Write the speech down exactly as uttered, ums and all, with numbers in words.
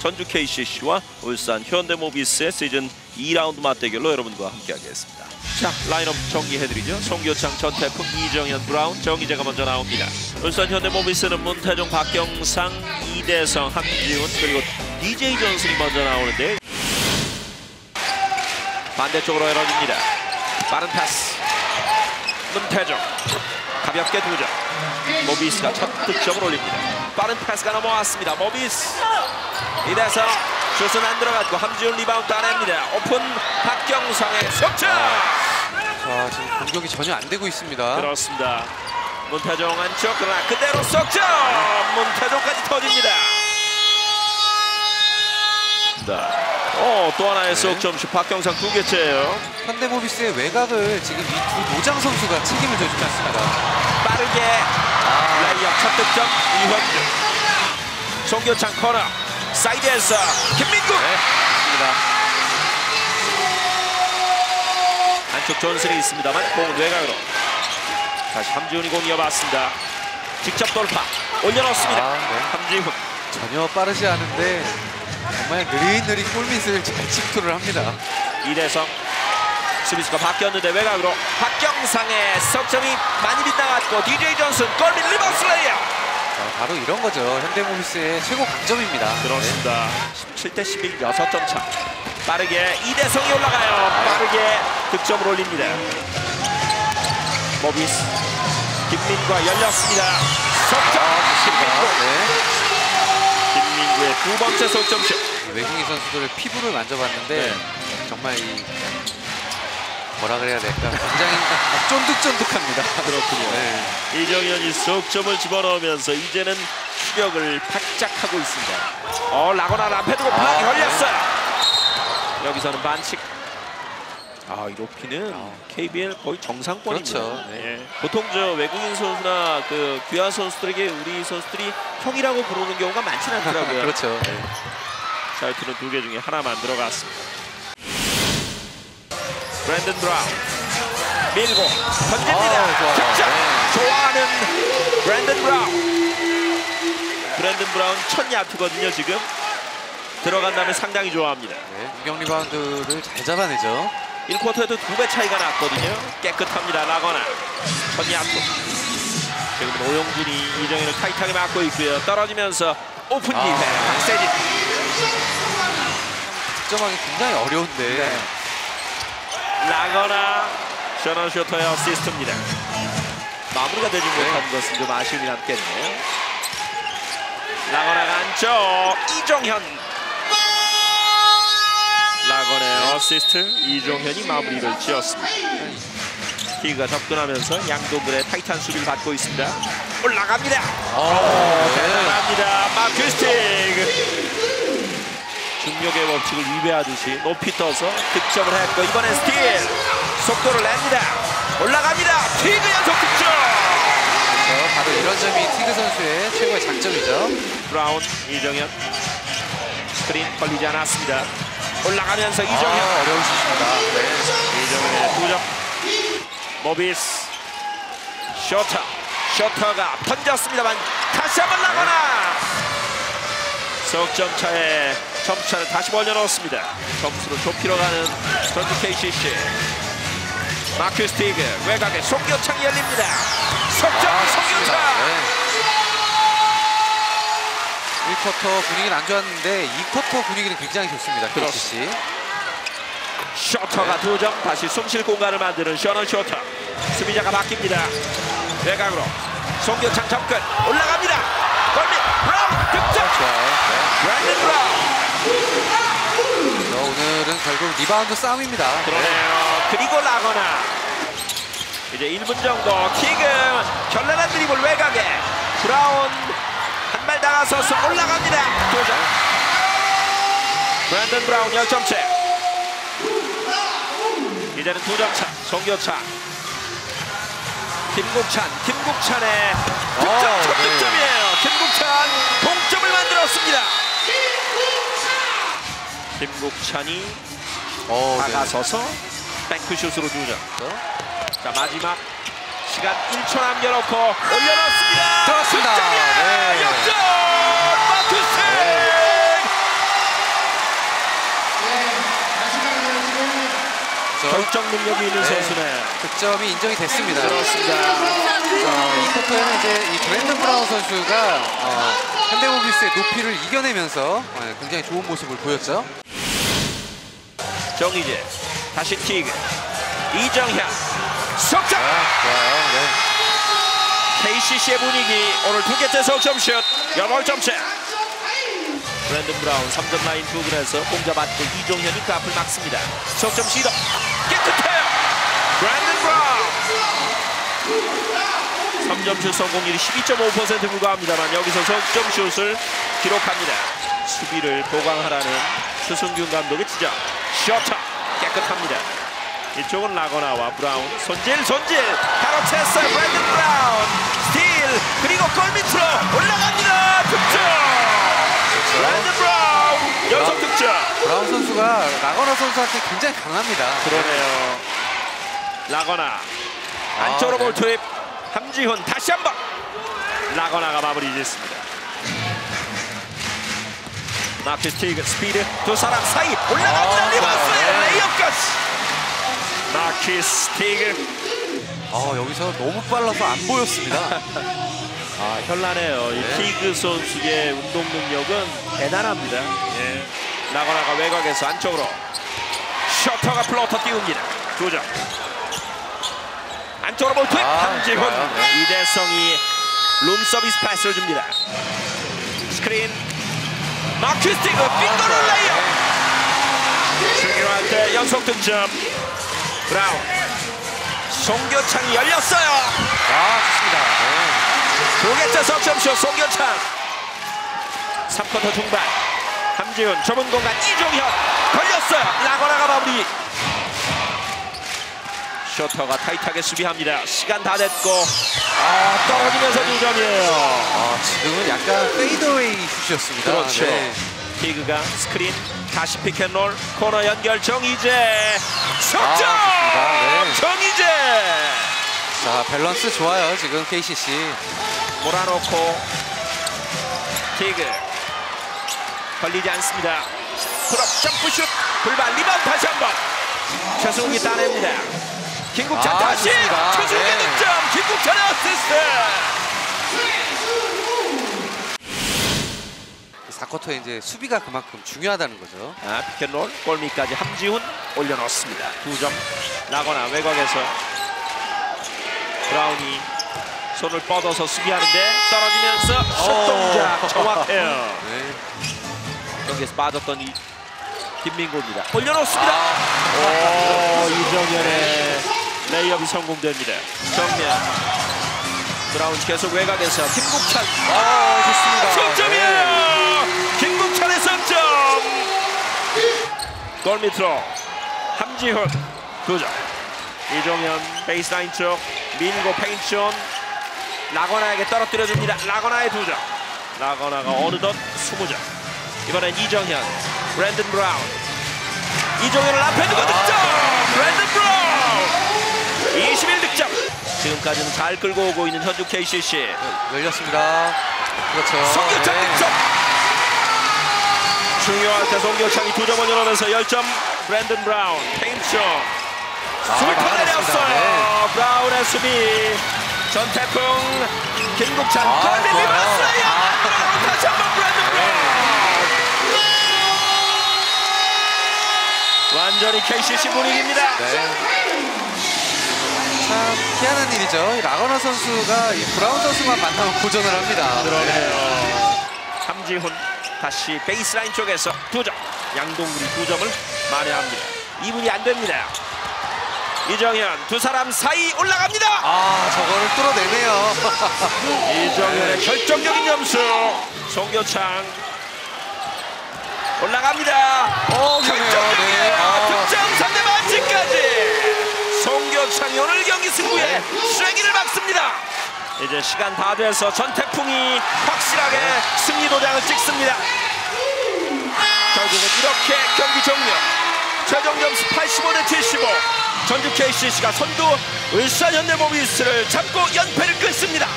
전주 케이씨씨와 울산 현대 모비스의 시즌 이 라운드 맞대결로 여러분과 함께하겠습니다. 자, 라인업 정리해드리죠. 송교창, 전태풍, 이정현, 브라운, 정희재가 먼저 나옵니다. 울산 현대 모비스는 문태종, 박경상, 이대성, 한지훈, 그리고 디제이 존슨이 먼저 나오는데 반대쪽으로 열어줍니다. 빠른 패스, 문태종 가볍게 두 점, 모비스가 첫 득점을 올립니다. 빠른 패스가 넘어왔습니다. 모비스, 이대성 슛은 안 들어갔고 함지훈 리바운드 따냅니다. 오픈 박경상의 석점. 아, 자, 지금 공격이 전혀 안 되고 있습니다. 그렇습니다. 문태종 안쪽, 그러나 그대로 석점. 문태종까지 터집니다. 어, 또 하나의 석점슛. 네. 박경상 두 개째예요. 현대모비스의 외곽을 지금 이 두 노장 선수가 책임을 져주지 않습니다. 빠르게 아. 라이업 첫 득점 이현준. 송교창 커너. 사이드에서 김민국. 네, 맞습니다. 안쪽 존슨이 있습니다만 공은 외곽으로. 다시 함지훈이 공 이어봤습니다. 직접 돌파 올려놓습니다. 아, 네. 함지훈 전혀 빠르지 않은데 정말 느릿느릿 골밑을 잘 침투를 합니다. 이대성 수비수가 바뀌었는데 외곽으로 박경상의 석점이 많이 빗나갔고 디제이 존슨 골밑 리버스 레이업. 바로 이런 거죠. 현대모비스의 최고 강점입니다. 그렇습니다. 네. 십칠 대 십일, 육 점 차. 빠르게 이대성이 올라가요. 빠르게 득점을 올립니다. 모비스 김민구가 열렸습니다. 석점. 아, 김민구. 네. 김민구의 두 번째 석점슛. 외국인 선수들의 피부를 만져봤는데 네. 정말 이 뭐라 그래야 될까? 굉장히 쫀득쫀득합니다. 그렇군요. 네. 이정현이 석점을 집어넣으면서 이제는 추격을 바짝하고 있습니다. 어, 라거나 라페드고 파악이 걸렸어요. 네. 여기서는 반칙. 아, 이 로피는 아. 케이비엘 거의 정상권입니다. 그렇죠. 네. 보통 저 외국인 선수나 그 귀화 선수들에게 우리 선수들이 형이라고 부르는 경우가 많지는 않더라고요. 그렇죠. 네. 샤이트는 두 개 중에 하나만 들어갔습니다. 브랜든 브라운 밀고 던집니다. 득점. 네. 좋아하는 브랜든 브라운. 브랜든 브라운 첫 야투거든요. 지금 들어간 다음에 상당히 좋아합니다. 네, 공격 리바운드를 잘 잡아내죠. 일 쿼터에도 두 배 차이가 났거든요. 깨끗합니다. 라거나 첫 야투. 지금 오용준이 이정현을 타이트하게 막고 있고요. 떨어지면서 오픈 기회. 아. 박세진. 득점하기 굉장히 어려운데. 네. 라거나 셔넌 쇼터의 어시스트입니다. 마무리가 되지 못한 것은 좀 아쉬움이 남겠네요. 라거나가 안쪽 이종현. 라거나의 어시스트. 이종현이 마무리를 지었습니다. 티그가 접근하면서 양동근의 타이탄 수비를 받고 있습니다. 올라갑니다. 오, 대단합니다. 마퀴스 티그. 중력의 법칙을 위배하듯이 높이 떠서 득점을 했고 이번엔 스틸! 속도를 냅니다. 올라갑니다. 티그 연속 득점! 그렇죠. 바로 이런 점이 티그 선수의 최고의 장점이죠. 브라운, 이정현. 스크린 걸리지 않았습니다. 올라가면서 이정현. 아, 어려우십니다. 네. 이정현의 두 점. 모비스. 셔터. 셔터가 던졌습니다만 다시 한번 나가나! 석점 차에 점차를 다시 벌려놓습니다. 점수를 좁히러 가는 전주 케이씨씨. 마퀴스 티그 외곽에 송교창이 열립니다. 석점. 아, 송교창. 네. 일 쿼터 분위기는 안 좋았는데 이 쿼터 분위기는 굉장히 좋습니다. 케이씨씨. 셔터가 두 점. 네. 다시 숨쉴 공간을 만드는 셔넌 셔터. 수비자가 바뀝니다. 외곽으로 송교창 접근 올라갑니다. 골밑 브라운 득점. 브랜든 브라운. 오늘은 결국 리바운드 싸움입니다. 그러네요. 그리고 라거나 이제 일 분 정도. 티그 결란한 드리블 외곽에 브라운 한 발 나가서서 올라갑니다. 도전. 브랜든 브라운 십 점째. 이제는 두 점 차. 송교창, 김국찬. 김국찬의 득점. 오, 첫 네. 득점이에요. 김국찬 동점을 만들었습니다. 김국찬이 오, 다가서서 네. 뱅크슛으로 두 점. 자, 마지막 시간 일 초 남겨놓고 올려놓습니다. 들어갔습니다. 네. 육 점! 마투스! 네. 득점 능력이 있는 네, 선수네. 득점이 인정이 됐습니다. 그렇습니다. 어, 이 쿼터에는 이제 이 브랜든 브라운 선수가 어, 현대모비스의 높이를 이겨내면서 굉장히 좋은 모습을 보였죠. 정희재 다시 티그 이정향 석점. 아, 아, 네. 케이씨씨의 분위기 오늘 두 개째 석점슛 여덟 점째. 브랜든 브라운 삼 점 라인 부근에서 공자 받고 이종현이 그 앞을 막습니다. 석점 시도 깨끗해요. 브랜든 브라운 삼 점 슛 성공률이 십이 점 오 퍼센트 불과합니다만 여기서 석점 슛을 기록합니다. 수비를 보강하라는 최승균 감독의 주장. 셔터 깨끗합니다. 이쪽은 라거나와 브라운 손질 손질 바로 쳤어요. 브랜든 브라운 스틸 그리고 골 밑으로 올라갑니다. 득점. 브랜든 브라운 연속 득점. 브라운 선수가 라거나 선수한테 굉장히 강합니다. 그러네요. 라거나 안쪽으로 볼 트립. 함지훈 다시 한번 라거나가 마무리 짓습니다. 마퀴스 티그 스피드 두 사람 사이 올라갑니다. 아, 리버스 레이업까지. 마퀴스 티그 아 여기서 너무 빨라서 안 보였습니다. 아, 현란해요. 네. 이 티그 선수의 운동 능력은 대단합니다. 예. 라거나가 외곽에서 안쪽으로 셔터가 플러터 띄웁니다. 조정 안쪽으로 볼트 함지훈. 아, 네. 이대성이 룸서비스 패스를 줍니다. 스크린 마퀴스 티그 빈도를 아, 레이어 네. 승규할 때 연속 득점. 브라운 송교창이 열렸어요. 아 좋습니다. 네. 두 개째 석점슛 송교창. 삼 쿼터 중반 함지훈 좁은 공간 이종현 걸렸어요. 라거나가 마무리. 셔터가 타이트하게 수비합니다. 시간 다 됐고 아 떨어지면서 두 점이에요. 아 지금은 약간 페이드웨이 슛이었습니다. 그렇죠. 네. 티그가 스크린 다시 픽앤롤 코너 연결 정희재 석점. 아, 네. 정희재 자 밸런스 좋아요 지금 케이씨씨. 몰아놓고 티그 걸리지 않습니다. 크롭 점프슛 불발 리바운드 다시 한번 최승욱이 따냅니다. 김국찬 아, 다시 최승욱의 네. 득점. 김국찬의 어시스트. 사 쿼터에 이제 수비가 그만큼 중요하다는 거죠. 아, 피켓롤 골밑까지 함지훈 올려놓습니다. 두 점 라거나 외곽에서 브라운이 손을 뻗어서 수비하는데 떨어지면서 슛 동작 정확해요. 네. 여기에서 빠졌던 이 김민구입니다. 올려놓습니다. 아, 오, 이정현의 레이업이 성공됩니다. 정면 브라운 계속 외곽에서 김국찬. 아, 좋습니다. 점 점이에요. 네. 김국찬의 점 점. 골 밑으로 함지훈 두 점. 이종현 베이스라인 쪽 민고 페인션 라거나에게 떨어뜨려줍니다. 라거나의 두 점. 라거나가 어느덧 스무 점. 이번엔 이정현 브랜든 브라운 이정현을 앞에 두고 득점. 브랜든 브라운 이십일 득점. 지금까지는 잘 끌고 오고 있는 전주 케이씨씨. 열렸습니다. 그렇죠. 송교창 네. 득점. 중요할 때 송교창이 두 점을 열어면서 십 점. 브랜든 브라운 페인션 숨을 터내렸어요. 아, 네. 브라운의 수비 전태풍 김국찬 골을 밀었어요. 아, 다시 한번 브랜든 브라운. 완전히 케이씨씨 분위기입니다. 네. 참 희한한 일이죠. 이 라거나 선수가 이 브라운 선수만 만나면 고전을 합니다. 그러네요. 함지훈 다시 베이스라인 쪽에서 두 점. 양동근이 두 점을 만회합니다. 이 분이 안 됩니다. 이정현 두 사람 사이 올라갑니다. 아 저거를 뚫어내네요. 이정현의 결정적인 점수. 송교창 올라갑니다. 오, 결정적이에요. 득점 네. 아. 삼 대 반칙까지. 송교창이 오늘 경기 승부에 쐐기를 막습니다. 이제 시간 다 돼서 전태풍이 확실하게 네. 승리 도장을 찍습니다. 결국은 이렇게 경기 종료. 최종 점수 팔십오 대 칠십오. 전주 케이씨씨가 선두 울산 현대 모비스를 잡고 연패를 끊습니다.